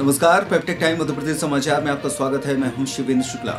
नमस्कार, peptic time Madhya Pradesh समाचार में आपका स्वागत है। मैं हूं शिवेंद्र शुक्ला।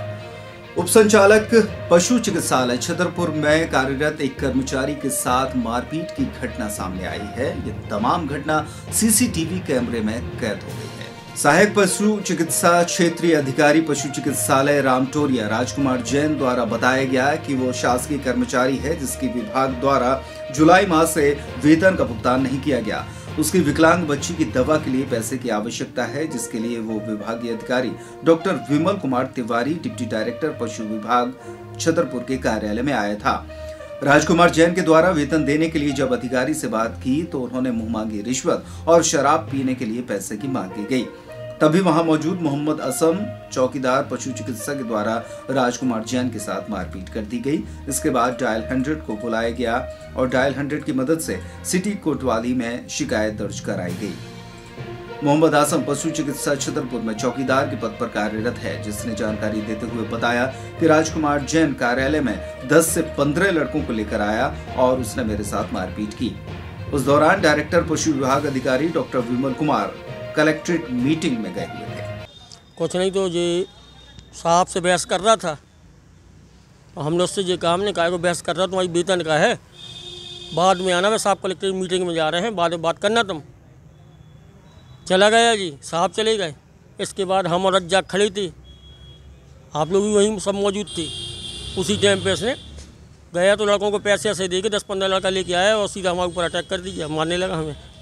उपसंचालक पशु चिकित्सालय छतरपुर में कार्यरत एक कर्मचारी के साथ मारपीट की घटना सामने आई है। ये तमाम घटना सीसीटीवी कैमरे में कैद हो गई है। सहायक पशु चिकित्सा क्षेत्रीय अधिकारी पशु चिकित्सालय रामटोरिया राजकुमार जैन द्वारा बताया गया कि वो शासकीय कर्मचारी है जिसकी विभाग द्वारा जुलाई माह से वेतन का भुगतान नहीं किया गया। उसकी विकलांग बच्ची की दवा के लिए पैसे की आवश्यकता है, जिसके लिए वो विभागीय अधिकारी doctor Vimal Kumar Tiwari deputy director पशु विभाग छतरपुर के कार्यालय में आया था। राजकुमार जैन के द्वारा वेतन देने के लिए जब अधिकारी से बात की तो उन्होंने मुंह मांगी रिश्वत और शराब पीने के लिए पैसे की मांग की गई। तभी वहां मौजूद मोहम्मद असम चौकीदार पशु चिकित्सा के द्वारा राजकुमार जैन के साथ मारपीट कर दी गई। इसके बाद डायल 100 को बुलाया गया और डायल 100 की मदद से सिटी कोतवाली में शिकायत दर्ज कराई गई। मोहम्मद आसम पशु चिकित्सा छतरपुर में चौकीदार के पद पर कार्यरत है, जिसने जानकारी देते हुए बताया कि राजकुमार जैन कार्यालय में 10 से 15 लड़कों को लेकर आया और उसने मेरे साथ मारपीट की। उस दौरान डायरेक्टर पशु विभाग अधिकारी doctor Vimal Kumar collectorate meeting में गए हुए थे। कुछ नहीं, तो जी साहब से बहस कर रहा था। हमने उससे ये कहा, हमने कहा बहस कर रहा, तुम्हारी वेतन का है, बाद में आना, मैं साहब कलेक्ट्रेट मीटिंग में जा रहे हैं, बाद में बात करना। तुम चला गया जी, साहब चले गए। इसके बाद हम और रज्जा खड़ी थी, आप लोग भी वहीं सब मौजूद थे। उसी टाइम पे उसने गया तो लड़कों को पैसे ऐसे दे के 10-15 लड़का लेके आया और सीधा हमारे ऊपर अटैक कर दिया, मारने लगा हमें।